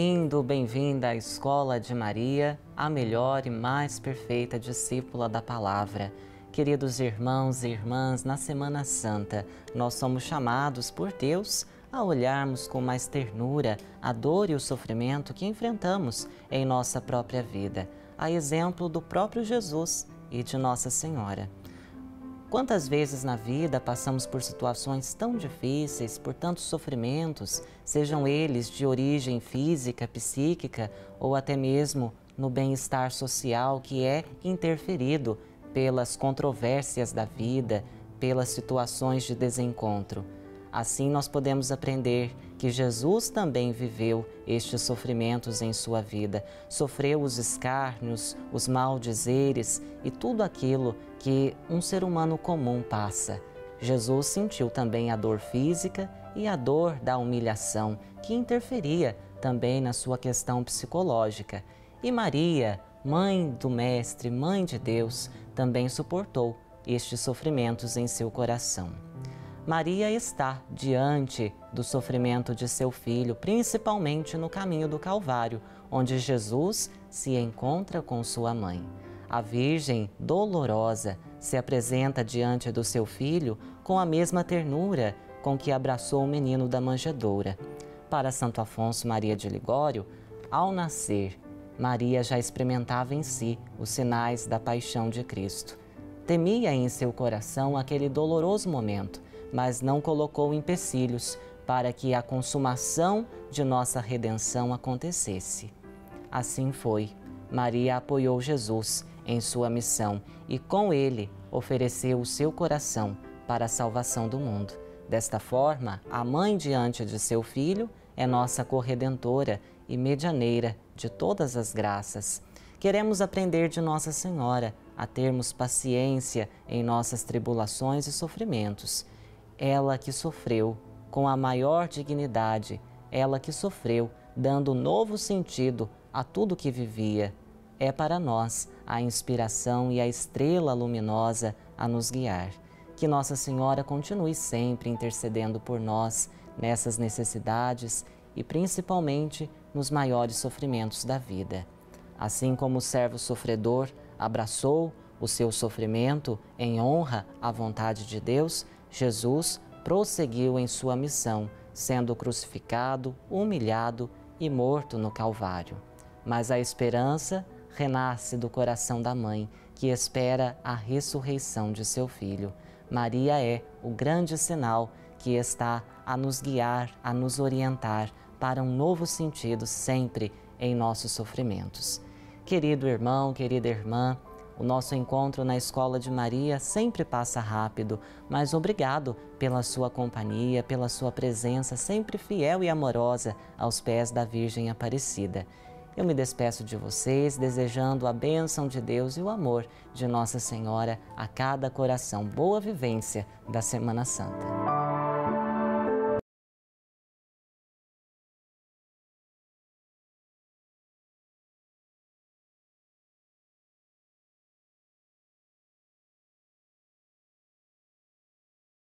Bem-vindo, bem-vinda à Escola de Maria, a melhor e mais perfeita discípula da Palavra. Queridos irmãos e irmãs, na Semana Santa, nós somos chamados por Deus a olharmos com mais ternura a dor e o sofrimento que enfrentamos em nossa própria vida, a exemplo do próprio Jesus e de Nossa Senhora. Quantas vezes na vida passamos por situações tão difíceis, por tantos sofrimentos, sejam eles de origem física, psíquica ou até mesmo no bem-estar social que é interferido pelas controvérsias da vida, pelas situações de desencontro. Assim nós podemos aprender que Jesus também viveu estes sofrimentos em sua vida, sofreu os escárnios, os maldizeres e tudo aquilo que um ser humano comum passa. Jesus sentiu também a dor física e a dor da humilhação, que interferia também na sua questão psicológica. E Maria, mãe do Mestre, mãe de Deus, também suportou estes sofrimentos em seu coração. Maria está diante do sofrimento de seu filho, principalmente no caminho do Calvário, onde Jesus se encontra com sua mãe. A Virgem dolorosa se apresenta diante do seu filho com a mesma ternura com que abraçou o menino da manjedoura. Para Santo Afonso Maria de Ligório, ao nascer, Maria já experimentava em si os sinais da paixão de Cristo. Temia em seu coração aquele doloroso momento, mas não colocou empecilhos para que a consumação de nossa redenção acontecesse. Assim foi. Maria apoiou Jesus em sua missão e com ele ofereceu o seu coração para a salvação do mundo. Desta forma, a mãe diante de seu filho é nossa corredentora e medianeira de todas as graças. Queremos aprender de Nossa Senhora a termos paciência em nossas tribulações e sofrimentos. Ela que sofreu com a maior dignidade, ela que sofreu dando novo sentido a tudo que vivia, é para nós a inspiração e a estrela luminosa a nos guiar. Que Nossa Senhora continue sempre intercedendo por nós nessas necessidades e principalmente nos maiores sofrimentos da vida. Assim como o servo sofredor abraçou o seu sofrimento em honra à vontade de Deus, Jesus prosseguiu em sua missão, sendo crucificado, humilhado e morto no Calvário. Mas a esperança renasce do coração da mãe, que espera a ressurreição de seu filho. Maria é o grande sinal que está a nos guiar, a nos orientar para um novo sentido sempre em nossos sofrimentos. Querido irmão, querida irmã, o nosso encontro na Escola de Maria sempre passa rápido, mas obrigado pela sua companhia, pela sua presença sempre fiel e amorosa aos pés da Virgem Aparecida. Eu me despeço de vocês, desejando a bênção de Deus e o amor de Nossa Senhora a cada coração. Boa vivência da Semana Santa.